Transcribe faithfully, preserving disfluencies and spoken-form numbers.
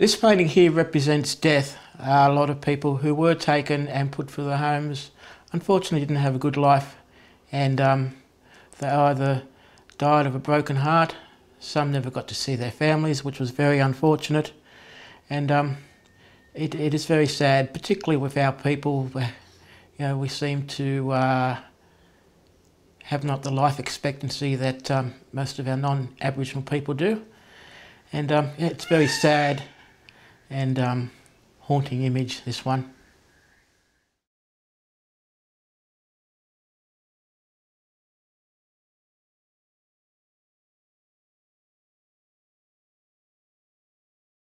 This painting here represents death. Uh, a lot of people who were taken and put through their homes unfortunately didn't have a good life, and um, they either died of a broken heart, some never got to see their families, which was very unfortunate, and um, it, it is very sad, particularly with our people where, you know, we seem to uh, have not the life expectancy that um, most of our non-Aboriginal people do, and um, yeah, it's very sad and um, haunting image, this one.